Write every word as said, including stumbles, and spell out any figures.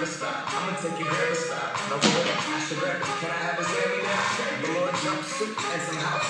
never stop. I'ma take you never stop. No, I should record. Can I have a Sammy now? Your Lord jumpsuit and some outfit.